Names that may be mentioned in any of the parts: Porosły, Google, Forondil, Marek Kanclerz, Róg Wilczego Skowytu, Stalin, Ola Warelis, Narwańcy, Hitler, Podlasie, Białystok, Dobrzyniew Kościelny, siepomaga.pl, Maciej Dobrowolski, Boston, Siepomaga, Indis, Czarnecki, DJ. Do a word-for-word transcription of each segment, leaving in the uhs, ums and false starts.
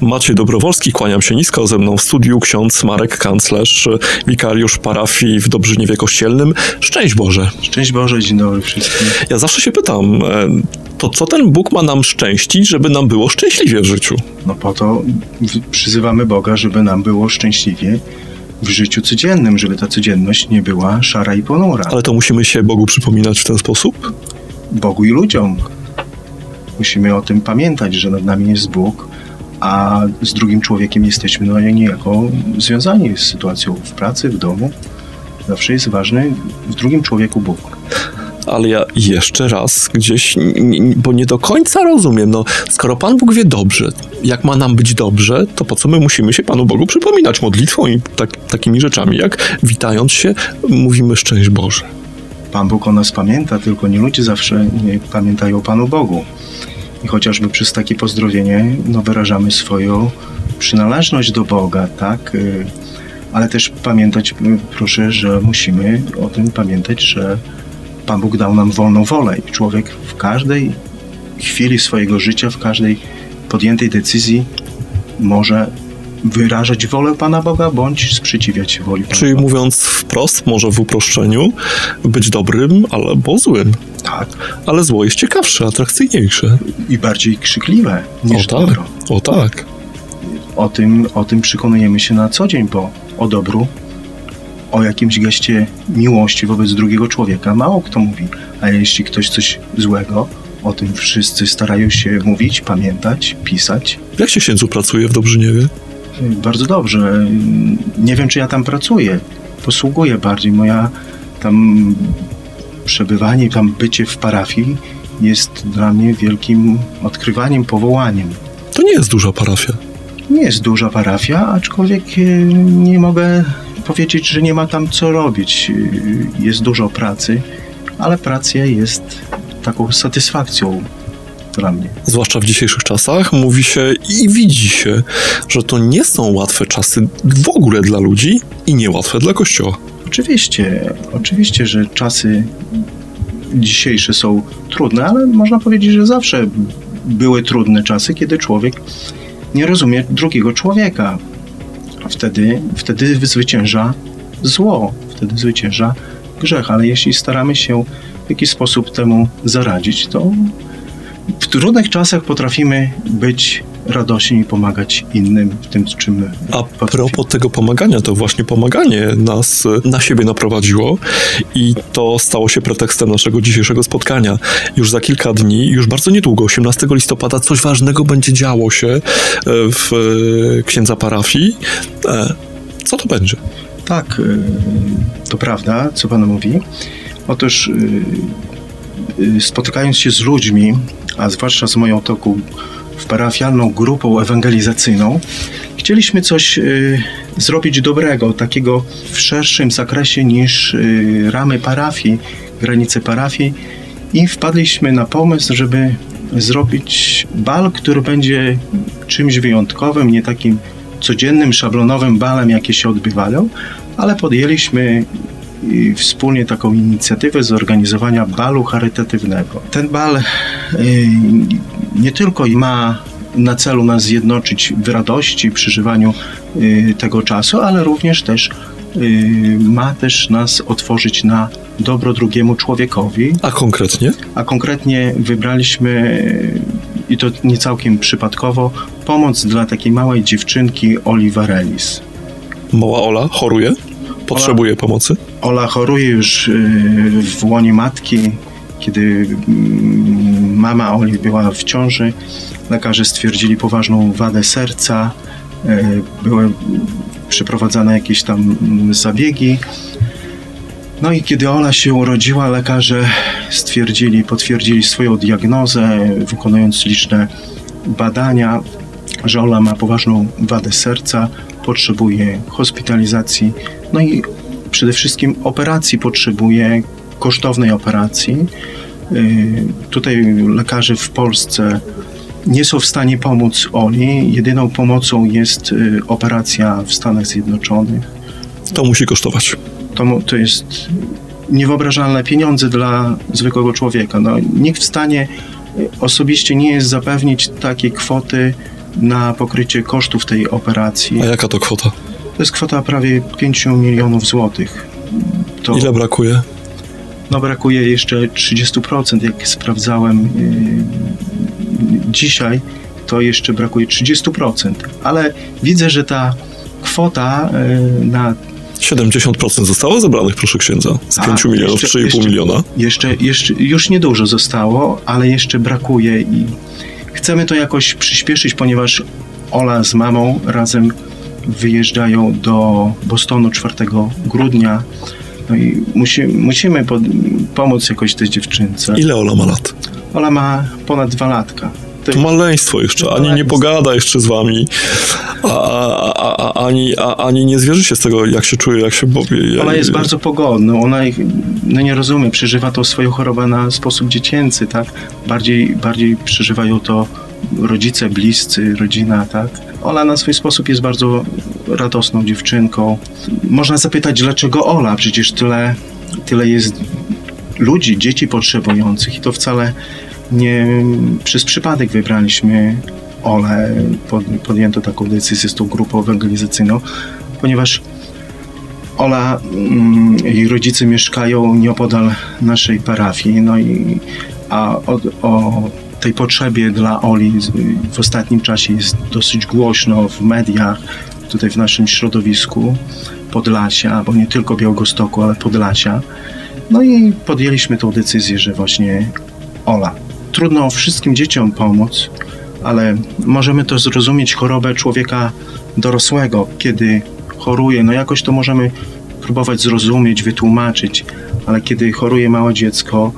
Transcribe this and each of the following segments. Maciej Dobrowolski, kłaniam się nisko, ze mną w studiu ksiądz Marek Kanclerz, wikariusz parafii w Dobrzyniewie Kościelnym. Szczęść Boże. Szczęść Boże, dzień dobry wszystkim. Ja zawsze się pytam, to co ten Bóg ma nam szczęścić, żeby nam było szczęśliwie w życiu? No po to przyzywamy Boga, żeby nam było szczęśliwie w życiu codziennym, żeby ta codzienność nie była szara i ponura. Ale to musimy się Bogu przypominać w ten sposób? Bogu i ludziom. Musimy o tym pamiętać, że nad nami jest Bóg, a z drugim człowiekiem jesteśmy no niejako związani z sytuacją w pracy, w domu. Zawsze jest ważny w drugim człowieku Bóg. Ale ja jeszcze raz gdzieś, bo nie do końca rozumiem, no skoro Pan Bóg wie dobrze, jak ma nam być dobrze, to po co my musimy się Panu Bogu przypominać modlitwą i tak, takimi rzeczami, jak witając się mówimy szczęść Boże. Pan Bóg o nas pamięta, tylko nie ludzie zawsze nie pamiętają o Panu Bogu. I chociażby przez takie pozdrowienie no, wyrażamy swoją przynależność do Boga, tak? Ale też pamiętać, proszę, że musimy o tym pamiętać, że Pan Bóg dał nam wolną wolę i człowiek w każdej chwili swojego życia, w każdej podjętej decyzji może wyrażać wolę Pana Boga, bądź sprzeciwiać się woli Pana Czyli Boga. Mówiąc wprost, może w uproszczeniu, być dobrym albo złym. Tak. Ale zło jest ciekawsze, atrakcyjniejsze. I bardziej krzykliwe niż o tak, dobro. O tak. O tym, o tym przekonujemy się na co dzień, bo o dobru, o jakimś geście miłości wobec drugiego człowieka mało kto mówi. A jeśli ktoś coś złego, o tym wszyscy starają się mówić, pamiętać, pisać. Jak się księdzu pracuje w Dobrzyniewie? Bardzo dobrze. Nie wiem, czy ja tam pracuję. Posługuję bardziej. Moja tam przebywanie, tam bycie w parafii jest dla mnie wielkim odkrywaniem, powołaniem. To nie jest duża parafia. Nie jest duża parafia, aczkolwiek nie mogę powiedzieć, że nie ma tam co robić. Jest dużo pracy, ale praca jest taką satysfakcją. Dla mnie. Zwłaszcza w dzisiejszych czasach mówi się i widzi się, że to nie są łatwe czasy w ogóle dla ludzi i niełatwe dla Kościoła. Oczywiście, oczywiście, że czasy dzisiejsze są trudne, ale można powiedzieć, że zawsze były trudne czasy, kiedy człowiek nie rozumie drugiego człowieka. Wtedy, wtedy zwycięża zło, wtedy zwycięża grzech, ale jeśli staramy się w jakiś sposób temu zaradzić, to w trudnych czasach potrafimy być radośni i pomagać innym w tym, czym my A potrafimy. Propos tego pomagania, to właśnie pomaganie nas na siebie naprowadziło i to stało się pretekstem naszego dzisiejszego spotkania. Już za kilka dni, już bardzo niedługo, osiemnastego listopada, coś ważnego będzie działo się w księdza parafii. Co to będzie? Tak, to prawda, co Pan mówi. Otóż spotykając się z ludźmi, a zwłaszcza z moją toku w parafialną grupą ewangelizacyjną, chcieliśmy coś y, zrobić dobrego, takiego w szerszym zakresie niż y, ramy parafii, granice parafii i wpadliśmy na pomysł, żeby zrobić bal, który będzie czymś wyjątkowym, nie takim codziennym, szablonowym balem, jakie się odbywają, ale podjęliśmy i wspólnie taką inicjatywę zorganizowania balu charytatywnego. Ten bal y, nie tylko ma na celu nas zjednoczyć w radości, przeżywaniu y, tego czasu, ale również też y, ma też nas otworzyć na dobro drugiemu człowiekowi. A konkretnie? A konkretnie wybraliśmy, i to nie całkiem przypadkowo, pomoc dla takiej małej dziewczynki Oli Warelis. Mała Ola choruje? Potrzebuje pomocy? Ola choruje już w łonie matki, kiedy mama Oli była w ciąży. Lekarze stwierdzili poważną wadę serca. Były przeprowadzane jakieś tam zabiegi. No i kiedy Ola się urodziła, lekarze stwierdzili, potwierdzili swoją diagnozę, wykonując liczne badania, że Ola ma poważną wadę serca, potrzebuje hospitalizacji, no i przede wszystkim operacji potrzebuje, kosztownej operacji. Yy, tutaj lekarze w Polsce nie są w stanie pomóc Oli. Jedyną pomocą jest y, operacja w Stanach Zjednoczonych. To musi kosztować. To, to jest niewyobrażalne pieniądze dla zwykłego człowieka. No, nikt w stanie y, osobiście nie jest zapewnić takiej kwoty na pokrycie kosztów tej operacji. A jaka to kwota? To jest kwota prawie pięć milionów złotych. To... Ile brakuje? No brakuje jeszcze trzydzieści procent, jak sprawdzałem yy, dzisiaj, to jeszcze brakuje trzydzieści procent, ale widzę, że ta kwota yy, na... siedemdziesiąt procent zostało zebranych, proszę księdza, z A, pięć milionów, trzy i pół miliona. Jeszcze, jeszcze, już niedużo zostało, ale jeszcze brakuje i chcemy to jakoś przyspieszyć, ponieważ Ola z mamą razem wyjeżdżają do Bostonu czwartego grudnia. No i musi, musimy pod, pomóc jakoś tej dziewczynce. Ile Ola ma lat? Ola ma ponad dwa latka. To, to maleństwo jeszcze, ani maleństwo. Nie pogada jeszcze z wami, a, a, a, a, ani, a, ani nie zwierzy się z tego, jak się czuje, jak się bawi. Ona jest bardzo pogodna, ona ich, no nie rozumie, przeżywa to swoją chorobę na sposób dziecięcy, tak? Bardziej, bardziej przeżywają to rodzice, bliscy, rodzina, tak? Ola na swój sposób jest bardzo radosną dziewczynką. Można zapytać, dlaczego Ola? Przecież tyle, tyle jest ludzi, dzieci potrzebujących i to wcale nie przez przypadek wybraliśmy Olę. Pod, podjęto taką decyzję z tą grupą ewangelizacyjną, ponieważ Ola mm, i rodzice mieszkają nieopodal naszej parafii. No i a o, o tej potrzebie dla Oli w ostatnim czasie jest dosyć głośno w mediach, tutaj w naszym środowisku Podlasia, bo nie tylko Białegostoku, ale Podlasia. No i podjęliśmy tą decyzję, że właśnie Ola. Trudno wszystkim dzieciom pomóc, ale możemy to zrozumieć, chorobę człowieka dorosłego, kiedy choruje, no jakoś to możemy próbować zrozumieć, wytłumaczyć, ale kiedy choruje małe dziecko,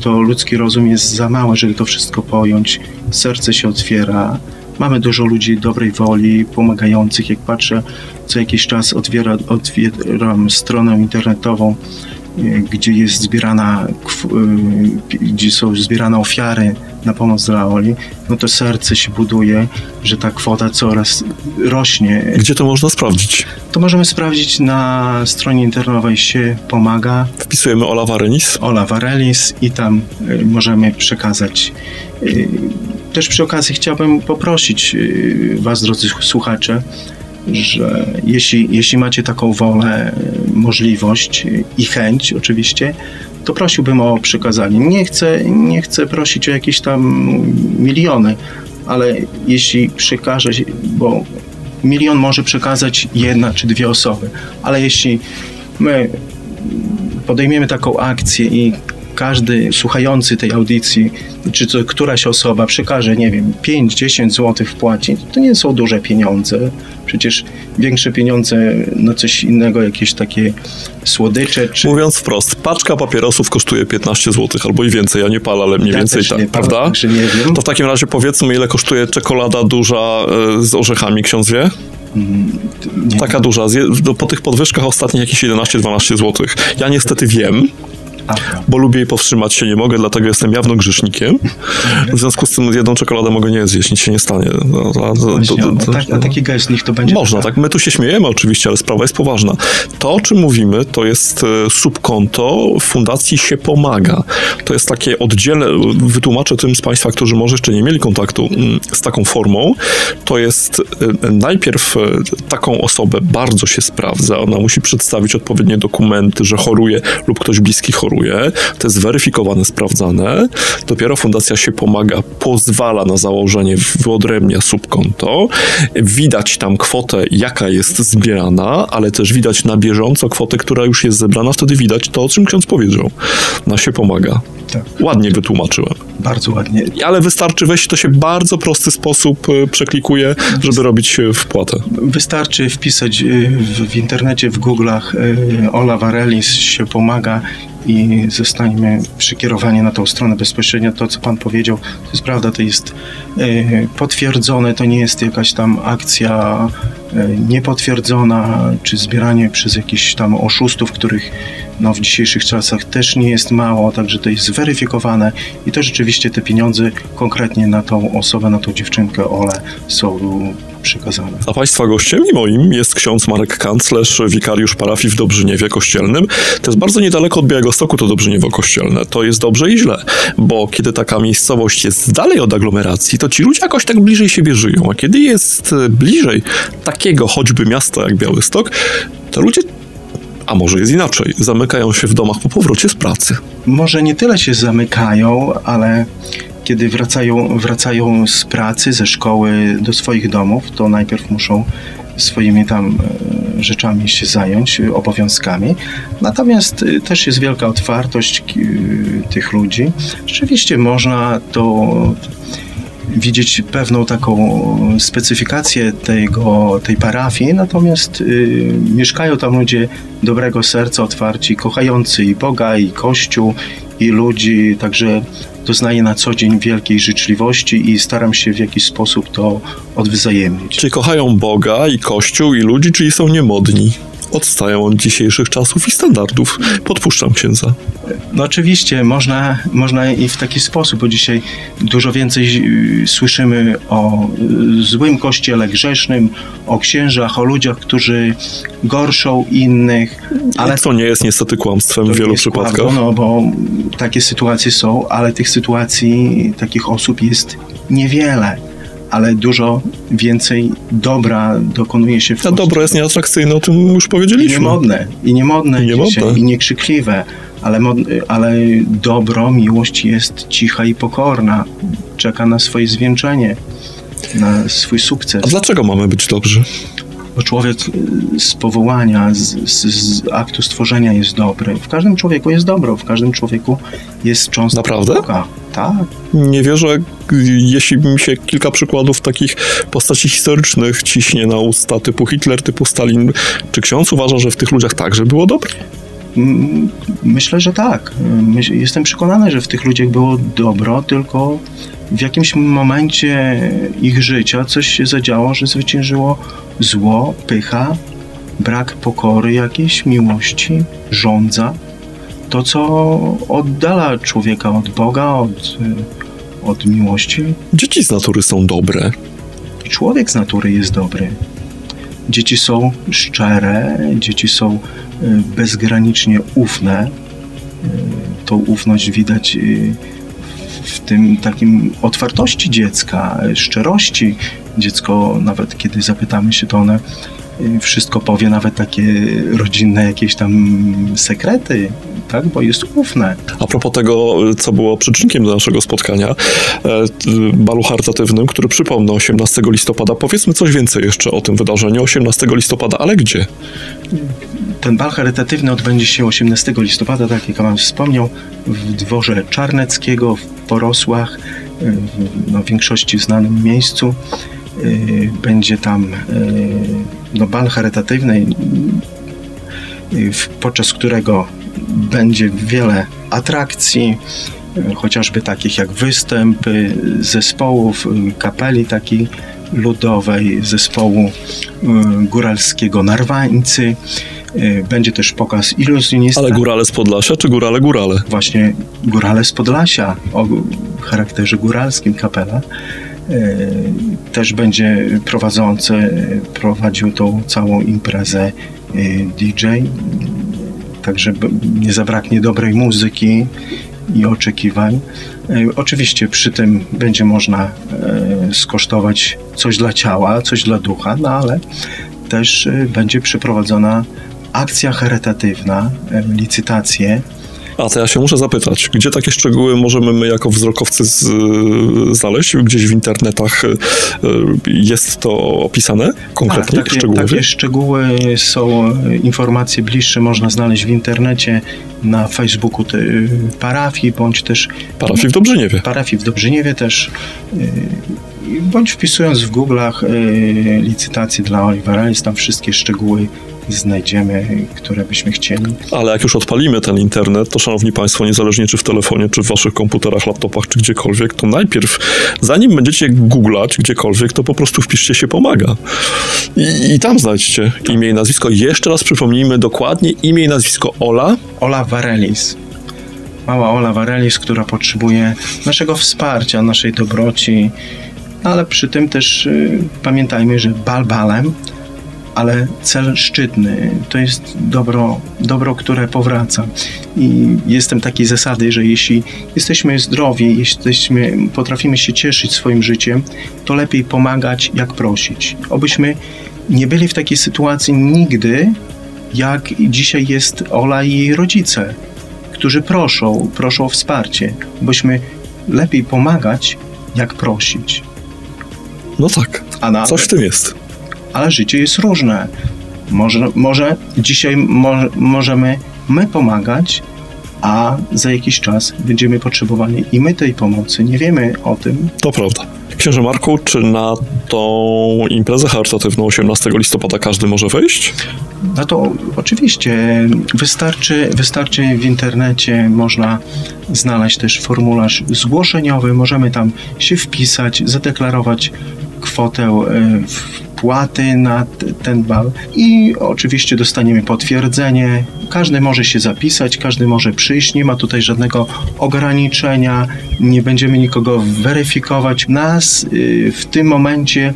to ludzki rozum jest za mały, żeby to wszystko pojąć, serce się otwiera. Mamy dużo ludzi dobrej woli, pomagających, jak patrzę, co jakiś czas otwiera, otwieram stronę internetową, gdzie jest zbierana, gdzie są zbierane ofiary na pomoc dla Oli, no to serce się buduje, że ta kwota coraz rośnie. Gdzie to można sprawdzić? To możemy sprawdzić na stronie internetowej Siepomaga. Wpisujemy Ola Warelis. Ola Warelis i tam możemy przekazać. Też przy okazji chciałbym poprosić was, drodzy słuchacze, że jeśli, jeśli macie taką wolę, możliwość i chęć oczywiście, to prosiłbym o przekazanie. Nie chcę, nie chcę prosić o jakieś tam miliony, ale jeśli przekaże, bo milion może przekazać jedna czy dwie osoby, ale jeśli my podejmiemy taką akcję i każdy słuchający tej audycji, czy to któraś osoba przekaże, nie wiem, pięć do dziesięciu złotych wpłaci, to nie są duże pieniądze. Przecież większe pieniądze na coś innego, jakieś takie słodycze. Czy... Mówiąc wprost, paczka papierosów kosztuje piętnaście złotych albo i więcej. Ja nie palę, ale mniej ja więcej tak, nie prawda? Palę, nie wiem. To w takim razie powiedzmy, ile kosztuje czekolada duża z orzechami, ksiądz wie? Nie. Taka duża. Po tych podwyżkach ostatnich jakieś jedenaście dwanaście złotych. Ja niestety wiem, bo lubię i powstrzymać się nie mogę, dlatego jestem jawno grzesznikiem. W związku z tym jedną czekoladę mogę nie zjeść, nic się nie stanie. No, to, to, to, to, a taki gest niech to będzie... Można, tak. My tu się śmiejemy oczywiście, ale sprawa jest poważna. To, o czym mówimy, to jest subkonto Fundacji Siepomaga. To jest takie oddzielne, wytłumaczę tym z Państwa, którzy może jeszcze nie mieli kontaktu z taką formą. To jest najpierw taką osobę bardzo się sprawdza. Ona musi przedstawić odpowiednie dokumenty, że choruje lub ktoś bliski choruje. To jest weryfikowane, sprawdzane. Dopiero Fundacja Siepomaga pozwala na założenie, wyodrębnia subkonto. Widać tam kwotę, jaka jest zbierana, ale też widać na bieżąco kwotę, która już jest zebrana. Wtedy widać to, o czym ksiądz powiedział. Na Siepomaga. Tak. Ładnie wytłumaczyłem. Bardzo ładnie. Ale wystarczy wejść, to się bardzo prosty sposób przeklikuje, żeby robić wpłatę. Wystarczy wpisać w, w internecie, w Google'ach Ola Warelis Siepomaga i zostaniemy przekierowani na tą stronę bezpośrednio. To, co pan powiedział, to jest prawda, to jest y, potwierdzone, to nie jest jakaś tam akcja y, niepotwierdzona, czy zbieranie przez jakichś tam oszustów, których no, w dzisiejszych czasach też nie jest mało, także to jest zweryfikowane i to rzeczywiście te pieniądze konkretnie na tą osobę, na tą dziewczynkę Olę są przykazane. A Państwa gościem i moim jest ksiądz Marek Kanclerz, wikariusz parafii w Dobrzyniewie Kościelnym. To jest bardzo niedaleko od Białegostoku to Dobrzyniewo Kościelne. To jest dobrze i źle, bo kiedy taka miejscowość jest dalej od aglomeracji, to ci ludzie jakoś tak bliżej siebie żyją. A kiedy jest bliżej takiego choćby miasta jak Białystok, to ludzie... A może jest inaczej? Zamykają się w domach po powrocie z pracy. Może nie tyle się zamykają, ale kiedy wracają, wracają z pracy, ze szkoły do swoich domów, to najpierw muszą swoimi tam rzeczami się zająć, obowiązkami. Natomiast też jest wielka otwartość tych ludzi. Rzeczywiście można to... widzieć pewną taką specyfikację tego, tej parafii, natomiast y, mieszkają tam ludzie dobrego serca, otwarci, kochający i Boga, i Kościół, i ludzi, także doznaję na co dzień wielkiej życzliwości i staram się w jakiś sposób to odwzajemnić. Czy kochają Boga i Kościół i ludzi, czyli są niemodni? Odstają od dzisiejszych czasów i standardów. Podpuszczam księdza. No oczywiście, można, można i w taki sposób, bo dzisiaj dużo więcej słyszymy o złym kościele grzesznym, o księżach, o ludziach, którzy gorszą innych. Ale to nie jest niestety kłamstwem w wielu przypadkach. Kłamstwo, no bo takie sytuacje są, ale tych sytuacji, takich osób jest niewiele. Ale dużo więcej dobra dokonuje się w Polsce. A dobro jest nieatrakcyjne, o tym już powiedzieliśmy. I niemodne, i niemodne, i, niemodne. i niekrzykliwe, ale, mod, ale dobro, miłość jest cicha i pokorna. Czeka na swoje zwieńczenie, na swój sukces. A dlaczego mamy być dobrzy? Bo człowiek z powołania, z, z, z aktu stworzenia jest dobry. W każdym człowieku jest dobro, w każdym człowieku jest cząstka. Naprawdę? Boga. Tak. Nie wierzę, jeśli mi się kilka przykładów takich postaci historycznych ciśnie na usta, typu Hitler, typu Stalin. Czy ksiądz uważa, że w tych ludziach także było dobro? Myślę, że tak. Jestem przekonany, że w tych ludziach było dobro, tylko w jakimś momencie ich życia coś się zadziało, że zwyciężyło zło, pycha, brak pokory jakiejś, miłości, żądza. To, co oddala człowieka od Boga, od, od miłości. Dzieci z natury są dobre. Człowiek z natury jest dobry. Dzieci są szczere, dzieci są bezgranicznie ufne. Tą ufność widać w tym takim otwartości dziecka, szczerości. Dziecko, nawet kiedy zapytamy się, to one wszystko powie, nawet takie rodzinne jakieś tam sekrety, tak, bo jest ufne. A propos tego, co było przyczynkiem do naszego spotkania, balu charytatywnym, który przypomnę osiemnastego listopada, powiedzmy coś więcej jeszcze o tym wydarzeniu osiemnastego listopada, ale gdzie? Ten bal charytatywny odbędzie się osiemnastego listopada, tak jak Wam wspomniał, w dworze Czarneckiego, w Porosłach, no, w większości znanym miejscu. Będzie tam no, bal charytatywny, podczas którego będzie wiele atrakcji, chociażby takich jak występy zespołów, kapeli takiej ludowej, zespołu góralskiego Narwańcy. Będzie też pokaz iluzjonista. Ale górale z Podlasia czy górale górale? Właśnie górale z Podlasia, o charakterze góralskim kapela. Też będzie prowadzący, prowadził tą całą imprezę D J. Także nie zabraknie dobrej muzyki i oczekiwań. Oczywiście przy tym będzie można skosztować coś dla ciała, coś dla ducha, no ale też będzie przeprowadzona akcja charytatywna, licytacje. A to ja się muszę zapytać, gdzie takie szczegóły możemy my jako wzrokowcy z, znaleźć? Gdzieś w internetach jest to opisane konkretnie? Tak, takie, szczegółowo? Takie szczegóły są, informacje bliższe można znaleźć w internecie, na Facebooku ty, parafii, bądź też... Parafii w Dobrzyniewie. Parafii w Dobrzyniewie też, bądź wpisując w Google'ach licytacje dla Oli Warelis, tam wszystkie szczegóły znajdziemy, które byśmy chcieli. Ale jak już odpalimy ten internet, to szanowni państwo, niezależnie czy w telefonie, czy w waszych komputerach, laptopach, czy gdziekolwiek, to najpierw, zanim będziecie googlać gdziekolwiek, to po prostu wpiszcie Siepomaga. I, i tam znajdziecie imię i nazwisko. Jeszcze raz przypomnijmy dokładnie imię i nazwisko Ola. Ola Warelis. Mała Ola Warelis, która potrzebuje naszego wsparcia, naszej dobroci, No ale przy tym też y, pamiętajmy, że bal balem, ale cel szczytny to jest dobro, dobro, które powraca. I jestem takiej zasady, że jeśli jesteśmy zdrowi, jesteśmy, potrafimy się cieszyć swoim życiem, to lepiej pomagać, jak prosić. Obyśmy nie byli w takiej sytuacji nigdy, jak dzisiaj jest Ola i jej rodzice, którzy proszą, proszą o wsparcie, bośmy lepiej pomagać, jak prosić. No tak, a nawet, coś w tym jest. Ale życie jest różne. Może, może dzisiaj mo, możemy my pomagać, a za jakiś czas będziemy potrzebowali i my tej pomocy. Nie wiemy o tym. To prawda. Księże Marku, czy na tą imprezę charytatywną osiemnastego listopada każdy może wyjść? No to oczywiście. Wystarczy, wystarczy w internecie, można znaleźć też formularz zgłoszeniowy. Możemy tam się wpisać, zadeklarować kwotę wpłaty na ten bal i oczywiście dostaniemy potwierdzenie. Każdy może się zapisać, każdy może przyjść, nie ma tutaj żadnego ograniczenia, nie będziemy nikogo weryfikować. Nas w tym momencie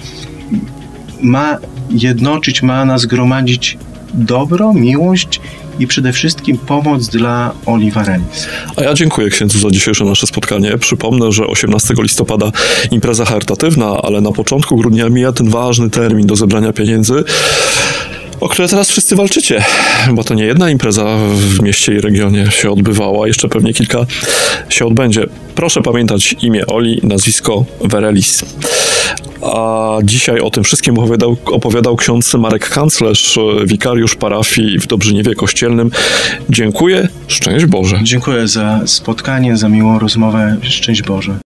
ma jednoczyć, ma nas gromadzić dobro, miłość i przede wszystkim pomoc dla Oli Warelis. A ja dziękuję księdzu za dzisiejsze nasze spotkanie. Przypomnę, że osiemnastego listopada impreza charytatywna, ale na początku grudnia mija ten ważny termin do zebrania pieniędzy, o które teraz wszyscy walczycie, bo to nie jedna impreza w mieście i regionie się odbywała, jeszcze pewnie kilka się odbędzie. Proszę pamiętać imię Oli, nazwisko Warelis. A dzisiaj o tym wszystkim opowiadał, opowiadał ksiądz Marek Kanclerz, wikariusz parafii w Dobrzyniewie Kościelnym. Dziękuję, szczęść Boże. Dziękuję za spotkanie, za miłą rozmowę, szczęść Boże.